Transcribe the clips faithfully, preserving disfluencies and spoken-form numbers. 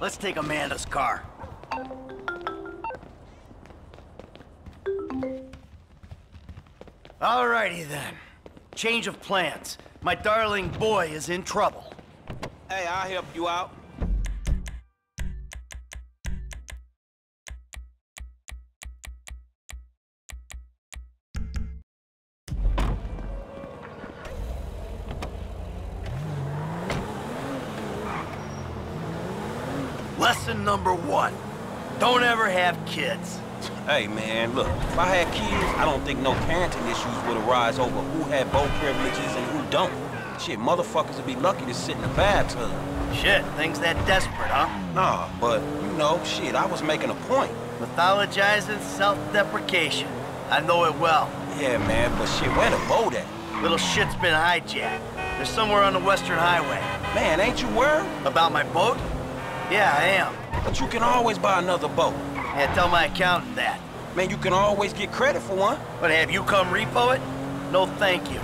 Let's take Amanda's car. Alrighty then. Change of plans. My darling boy is in trouble. Hey, I'll help you out. Lesson number one. Don't ever have kids. Hey, man, look, if I had kids, I don't think no parenting issues would arise over who had both privileges and who don't. Shit, motherfuckers would be lucky to sit in a bathtub. Shit, things that desperate, huh? Nah, but, you know, shit, I was making a point. Mythologizing self-deprecation. I know it well. Yeah, man, but shit, where the boat at? Little shit's been hijacked. They're somewhere on the Western Highway. Man, ain't you worried? About my boat? Yeah, I am. But you can always buy another boat. Yeah, tell my accountant that. Man, you can always get credit for one. But have you come repo it? No, thank you.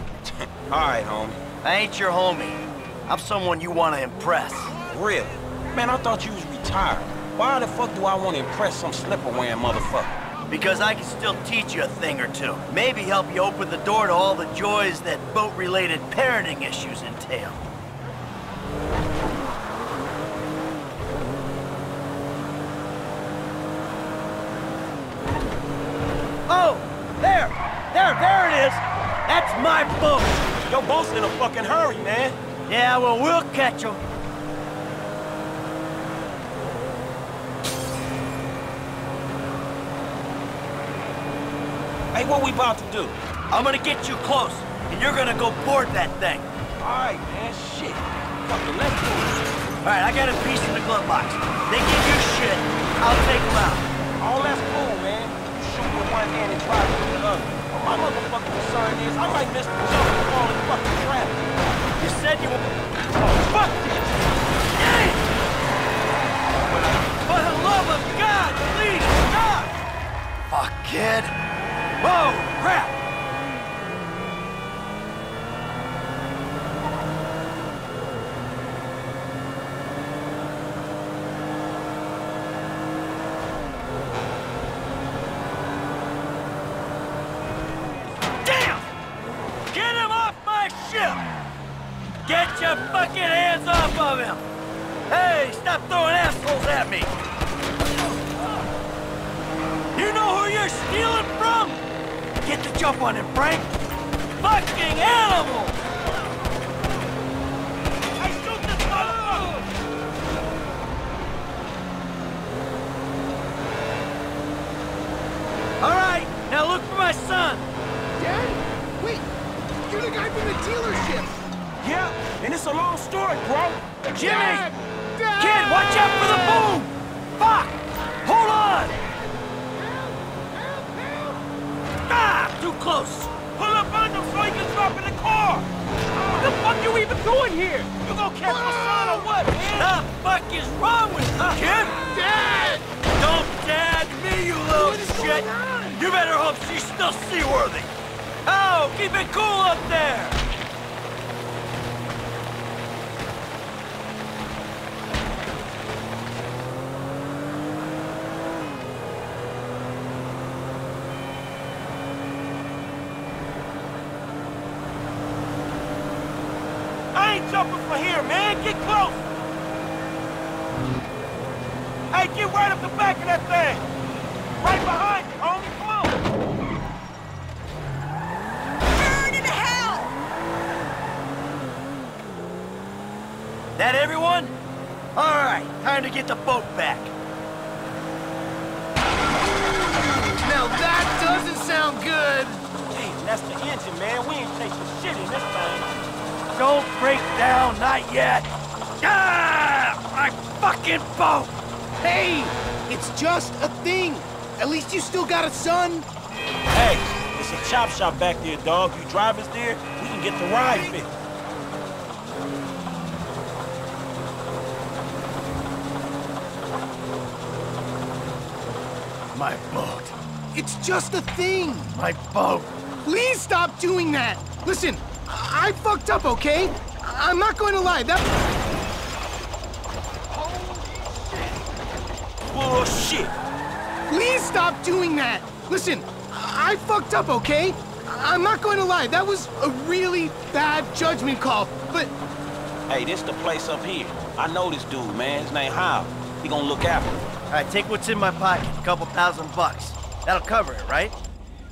All right, homie. I ain't your homie. I'm someone you want to impress. Really? Man, I thought you was retired. Why the fuck do I want to impress some slipper-wearing motherfucker? Because I can still teach you a thing or two. Maybe help you open the door to all the joys that boat-related parenting issues entail. Oh! There! There, there it is! That's my boat! Your boat's in a fucking hurry, man! Yeah, well, we'll catch him. Hey, what we about to do? I'm gonna get you close, and you're gonna go board that thing. Alright, man, shit. Fucking let's go. Alright, I got a piece in the glove box. They give you shit, I'll take them out. All that's cool, man. One hand and try to do the other. My motherfucking concern is I might miss the jump and fall in fucking traffic. You said you were... Oh, fuck this! Hey! For the love of God, please stop! Fuck, kid. Whoa, crap! Get your fucking hands off of him! Hey, stop throwing assholes at me! You know who you're stealing from? Get the jump on him, Frank! Fucking animal! I shoot this motherfucker! Alright, now look for my son! Dad? Wait! You're the guy from the dealership! Yeah, and it's a long story, bro. Jimmy! Dad! Dad! Kid, watch out for the boom! Fuck! Hold on! Help! Help! Help! Ah! Too close! Pull up on them so you can drop in the car! What the fuck you even doing here? You gonna catch my son or what, man? The fuck is wrong with you, kid? Dad! Don't dad me, you little shit! You better hope she's still seaworthy! Oh, keep it cool up there! Jumping for here, man! Get close! Hey, get right up the back of that thing! Right behind you, homie! Come on! Burn in hell! That everyone? Alright, time to get the boat back. Now that doesn't sound good! Hey, that's the engine, man. We ain't taking shit in this thing. Don't break down, not yet! Ah! My fucking boat! Hey! It's just a thing! At least you still got a son! Hey! There's a chop shop back there, dog. You drive us there, we can get the ride fixed. My boat. It's just a thing! My boat. Please stop doing that! Listen! I fucked up, okay? I'm not going to lie, that... Holy shit! bullshit! Please stop doing that! Listen, I fucked up, okay? I'm not going to lie, that was a really bad judgment call, but... Hey, this the place up here. I know this dude, man. His name Howe. He gonna look after me. All right, take what's in my pocket, a couple thousand bucks. That'll cover it, right?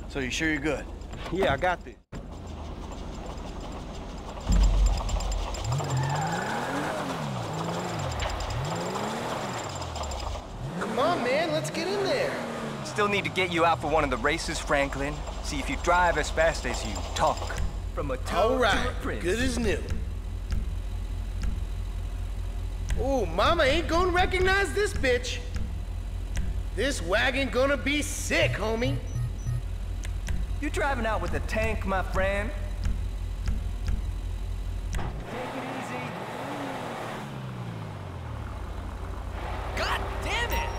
So you sure you're good? Yeah, I got this. Come on, man, let's get in there. Still need to get you out for one of the races, Franklin. See if you drive as fast as you talk. From a toe to a prince. Good as new. Ooh, mama ain't gonna recognize this bitch. This wagon gonna be sick, homie. You driving out with a tank, my friend. Take it easy. God damn it!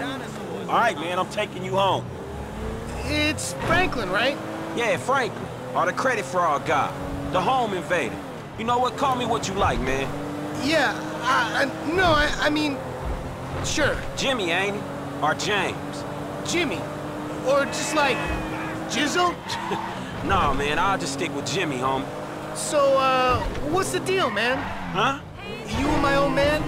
Dinosaurs. All right, man, I'm taking you home. It's Franklin, right? Yeah, Franklin. All the credit for our guy. The home invader. You know what? Call me what you like, man. Yeah, I, I, no, I, I mean, sure. Jimmy, ain't he? Or James. Jimmy? Or just like, Jizzle? Nah, man, I'll just stick with Jimmy, homie. So, uh, what's the deal, man? Huh? You and my old man?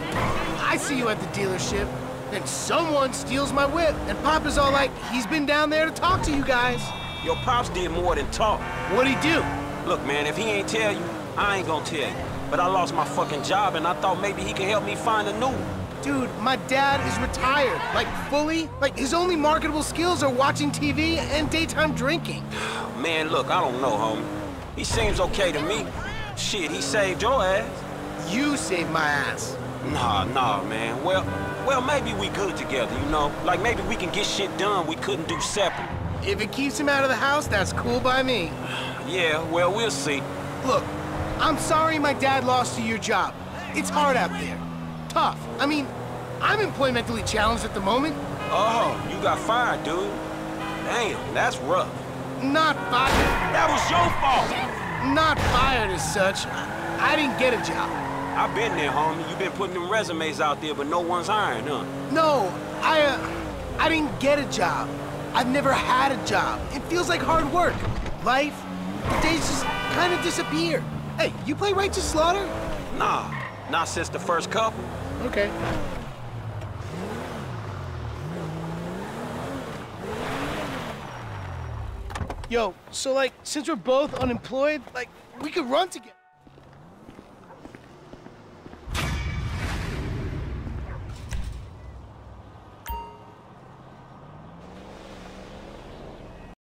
I see you at the dealership, and someone steals my whip, and Papa's all like, he's been down there to talk to you guys. Your Pops did more than talk. What'd he do? Look, man, if he ain't tell you, I ain't gonna tell you. But I lost my fucking job, and I thought maybe he could help me find a new one. Dude, my dad is retired, like fully. Like his only marketable skills are watching T V and daytime drinking. Man, look, I don't know, homie. He seems okay to me. Shit, he saved your ass. You saved my ass. Nah, nah, man. Well, well, maybe we good together, you know? Like maybe we can get shit done we couldn't do separate. If it keeps him out of the house, that's cool by me. Yeah, well, we'll see. Look, I'm sorry my dad lost you your job. It's hard out there. Tough. I mean, I'm employmentally challenged at the moment. Oh, you got fired, dude. Damn, that's rough. Not fired. That was your fault. Not fired as such. I didn't get a job. I've been there, homie. You've been putting them resumes out there, but no one's hiring, huh? No, I, uh, I didn't get a job. I've never had a job. It feels like hard work. Life, the days just kind of disappear. Hey, you play Righteous Slaughter? Nah, not since the first couple. Okay. Yo, so like, since we're both unemployed, like, we could run together.